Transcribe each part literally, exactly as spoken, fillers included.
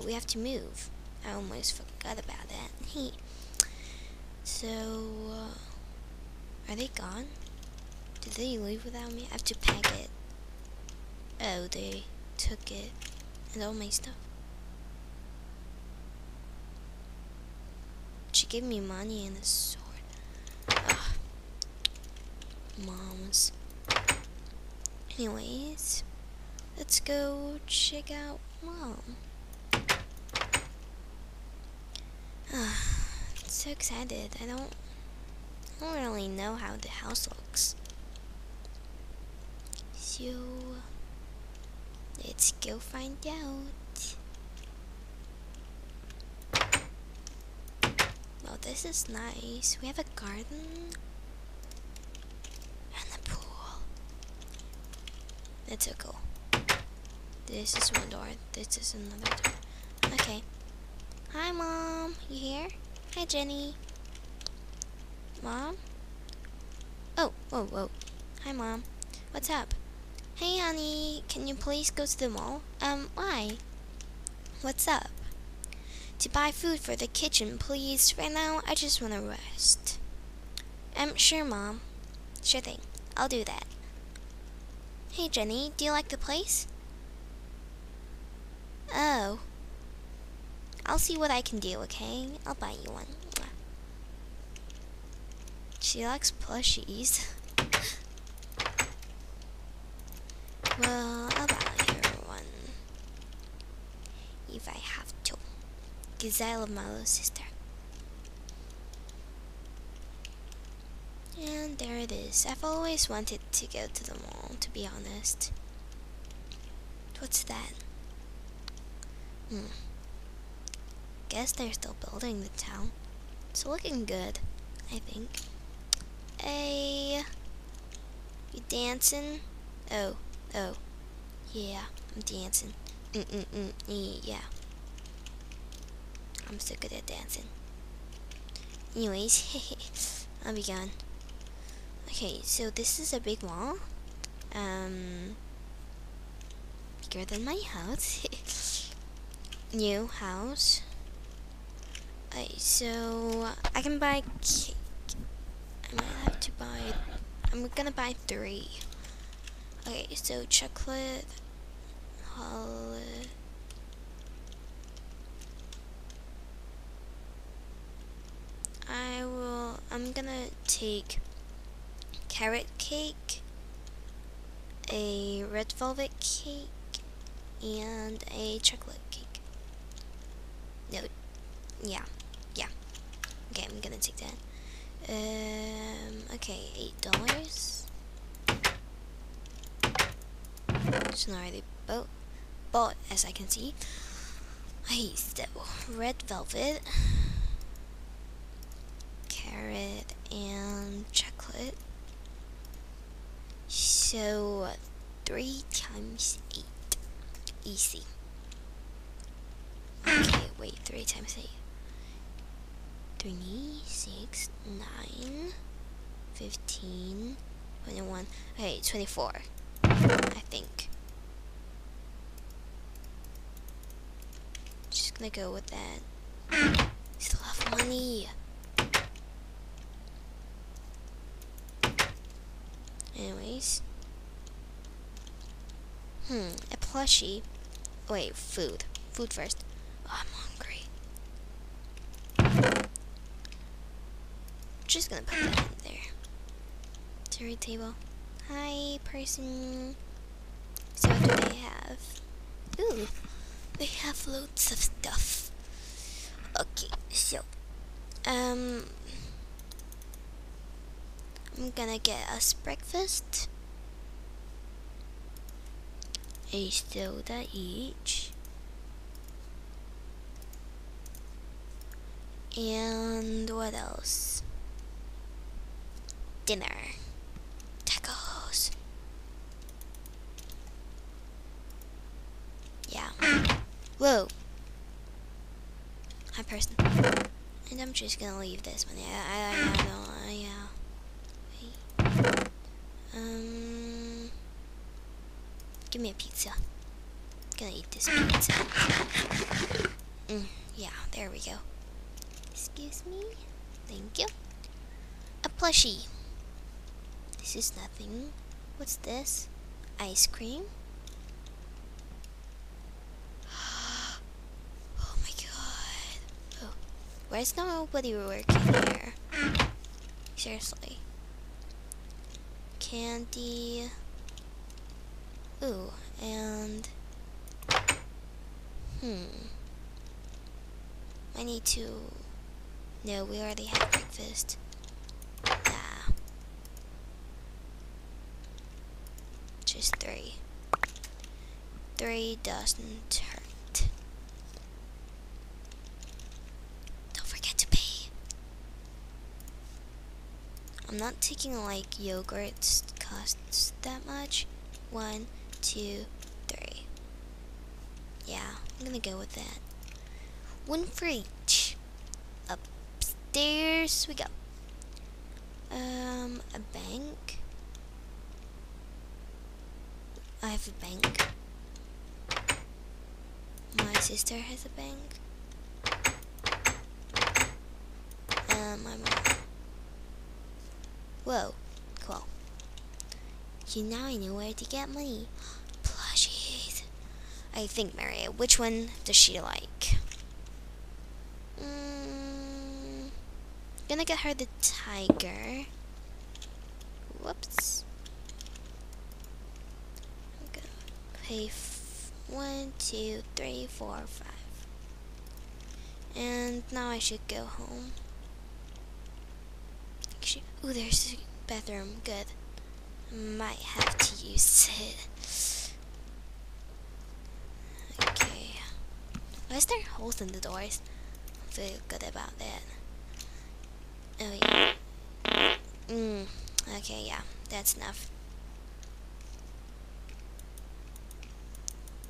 right, we have to move. I almost forgot about that. So, uh, are they gone? Did they leave without me? I have to pack it. Oh, they took it and all my stuff. She gave me money and a sword. Ugh. Moms. Anyways, let's go check out Mom. I'm so excited. I don't, I don't really know how the house looks. So, let's go find out. Well, this is nice. We have a garden. That's so cool. This is one door. This is another door. Okay. Hi, Mom. You here? Hi, Jenny. Mom? Oh, whoa, whoa. Hi, Mom. What's up? Hey, honey. Can you please go to the mall? Um, why? What's up? To buy food for the kitchen, please. Right now, I just want to rest. Um, sure, Mom. Sure thing. I'll do that. Hey Jenny, do you like the place? Oh. I'll see what I can do, okay? I'll buy you one. She likes plushies. Well, I'll buy her one. If I have to. Because I love my little sister. And there it is. I've always wanted to go to the mall, to be honest. What's that? Hmm. Guess they're still building the town. It's looking good, I think. Hey. You dancing? Oh, oh. Yeah, I'm dancing. Mm-mm-mm, yeah. I'm so good at dancing. Anyways, I'll be gone. Okay, so this is a big wall, um, bigger than my house, new house. Okay, so I can buy cake, I might have to buy, I'm gonna buy three. Okay, so chocolate, holiday. I will, I'm gonna take carrot cake, a red velvet cake, and a chocolate cake. No, yeah, yeah. Okay, I'm gonna take that. Um, okay, eight dollars. It's not already bought, bought as I can see. Hey, so red velvet, carrot, and chocolate. So, uh, three times eight. Easy. Okay, wait, three times eight. Three, six, nine, fifteen, twenty-one. Okay, twenty-four, I think. Just gonna go with that. Still have money. Anyways. Hmm, a plushie. Wait, food. Food first. Oh, I'm hungry. Just gonna put that in there. Terry table. Hi, person. So what do they have? Ooh, they have loads of stuff. Okay, so. Um... I'm gonna get us breakfast. A soda each, and what else? Dinner, tacos. Yeah. Whoa. Hi, person. And I'm just gonna leave this one. Yeah, I, I, I don't know. Yeah. Wait. Um. Give me a pizza. gonna eat this pizza. Mm, yeah, there we go. Excuse me. Thank you. A plushie. This is nothing. What's this? Ice cream? Oh my god. Oh, why is nobody working here? Seriously. Candy. Ooh, and... Hmm. I need to... No, we already had breakfast. Nah. Just three. Three doesn't hurt. Don't forget to pay. I'm not taking like yogurts costs that much. One, two, three. Yeah, I'm gonna go with that. One for each. Upstairs we go. Um, a bank. I have a bank. My sister has a bank. Um, my mom. Whoa, cool. You now I know where to get money. Plushies. I think, Maria, which one does she like? Mm, gonna get her the tiger. Whoops. I'm gonna pay f one, two, three, four, five. And now I should go home. Ooh, there's a bathroom. Good. Might have to use it. Okay. Why is there holes in the doors? I feel good about that. Oh yeah. Mm. Okay, yeah. That's enough.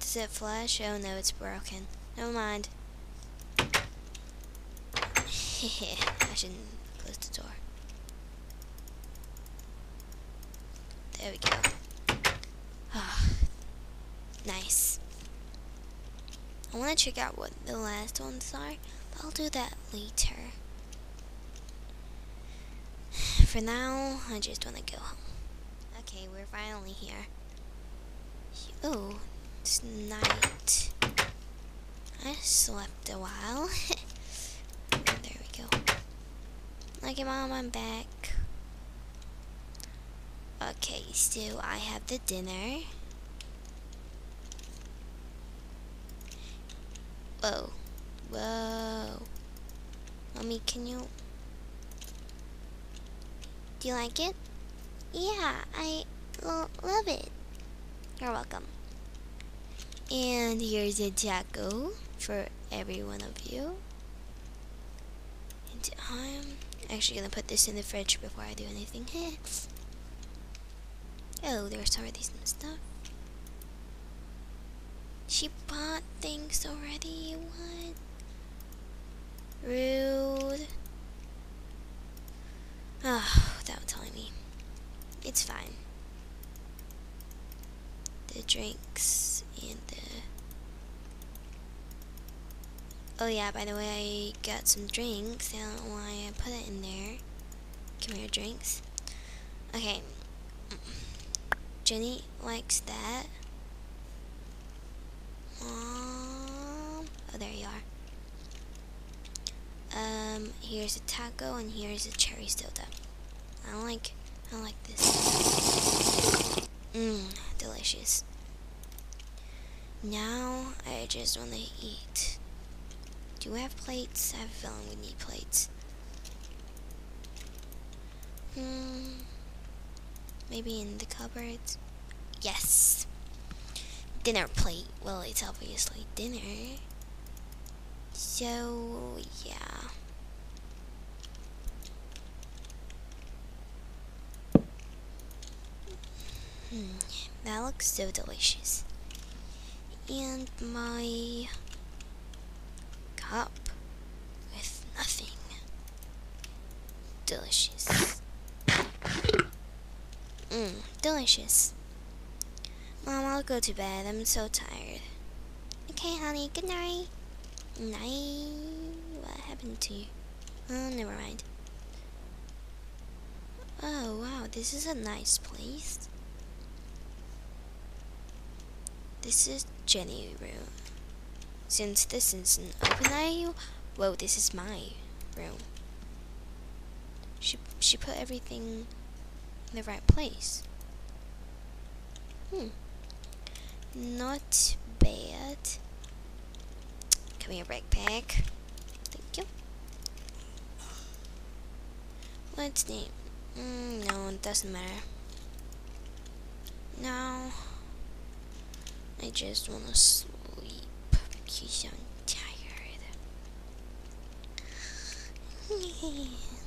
Does it flush? Oh no, it's broken. Never mind. Hehe. I shouldn't close the door. There we go. Oh, nice. I want to check out what the last ones are, but I'll do that later. For now, I just want to go home. Okay, we're finally here. Oh, it's night. I slept a while. There we go. Okay, Mom, I'm back. Okay, so I have the dinner. Whoa. Whoa. Mommy, can you... Do you like it? Yeah, I lo love it. You're welcome. And here's a taco for every one of you. And I'm actually gonna put this in the fridge before I do anything. Oh, there's already some stuff. She bought things already. What? Rude. Oh, without telling me. It's fine. The drinks and the... Oh yeah, by the way, I got some drinks. I don't know why I put it in there. Come here, drinks. Okay. Jenny likes that. Mom. Oh, there you are. Um, here's a taco and here's a cherry soda. I like, I like this. Mmm, delicious. Now I just want to eat. Do we have plates? I have a feeling we need plates. Hmm. Maybe in the cupboards. Yes. Dinner plate. Well, it's obviously dinner. So, yeah. Hmm. That looks so delicious. And my cup with nothing. Delicious. Mmm, delicious. Mom, I'll go to bed. I'm so tired. Okay, honey, good night. Night. What happened to you? Oh, never mind. Oh, wow, this is a nice place. This is Jenny's room. Since this is an open aisle, well, this is my room. She, she put everything in the right place. Hmm. Not bad. Come here, backpack. Thank you. What's the name? Mm, no, it doesn't matter. Now, I just want to sleep because I'm tired.